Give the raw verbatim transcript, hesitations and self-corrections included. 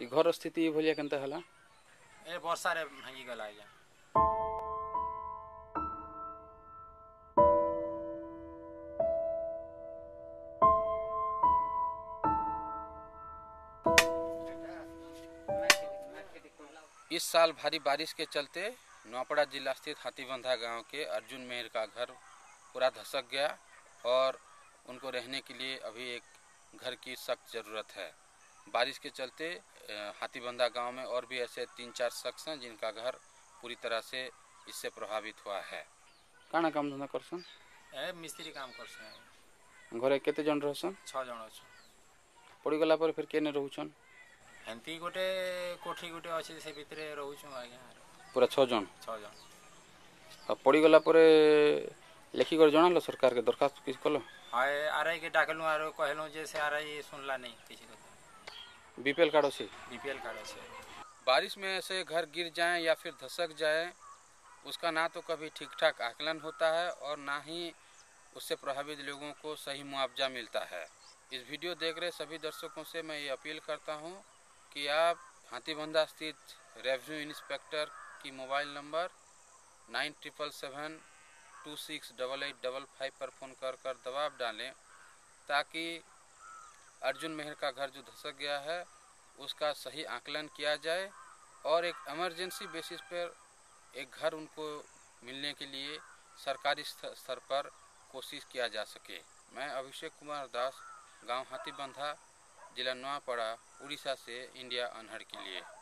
ये घर स्थिति ये भलिया केनता हला ए वर्षा रे भांगी गला आया। इस साल भारी बारिश के चलते नौपड़ा जिला स्थित हाथीबंधा गांव के अर्जुन मेहर का घर पूरा धसक गया और उनको रहने के लिए अभी एक घर की सख्त ज़रूरत है। बारिश के चलते हाथीबंधा गांव में और भी ऐसे तीन चार शख्स हैं जिनका घर पूरी तरह से इससे प्रभावित हुआ है। काना काम धंधा करसन ए मिस्त्री काम करसन। घरे केते जन रहसन? छह जन रहसन। पड़ी गला पर फिर केने रहउछन? एंती गोटे कोठी गोटे अछि से भीतर रहउछन आगे पूरा छह जन। छह जन पड़ी गला पर लेखी कर जणालो सरकार के दरखास्त किस कलो? हाय आरआई के डाकलु आरो कहलो जे से आरआई सुनला नहीं किसी को। बीपीएल कार्ड से बीपीएल कार्ड से बारिश में ऐसे घर गिर जाएं या फिर धसक जाए उसका ना तो कभी ठीक ठाक आकलन होता है और ना ही उससे प्रभावित लोगों को सही मुआवजा मिलता है। इस वीडियो देख रहे सभी दर्शकों से मैं ये अपील करता हूँ कि आप हाथीबंधा स्थित रेवेन्यू इंस्पेक्टर की mobile number nine triple seven two six double eight double five पर फ़ोन कर कर दबाव डालें ताकि अर्जुन मेहर का घर जो धसक गया है उसका सही आकलन किया जाए और एक इमरजेंसी बेसिस पर एक घर उनको मिलने के लिए सरकारी स्तर पर कोशिश किया जा सके। मैं अभिषेक कुमार दास, गांव हाथीबंधा, जिला नौपड़ा, उड़ीसा से इंडिया अनहर के लिए।